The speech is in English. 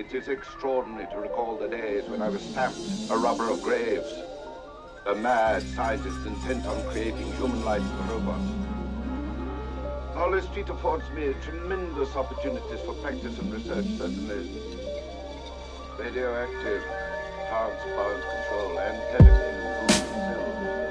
It is extraordinary to recall the days when I was stamped a robber of graves, a mad scientist intent on creating human life for robots. Knowledge Street affords me tremendous opportunities for practice and research, certainly. Radioactive, transparent control, and television themselves.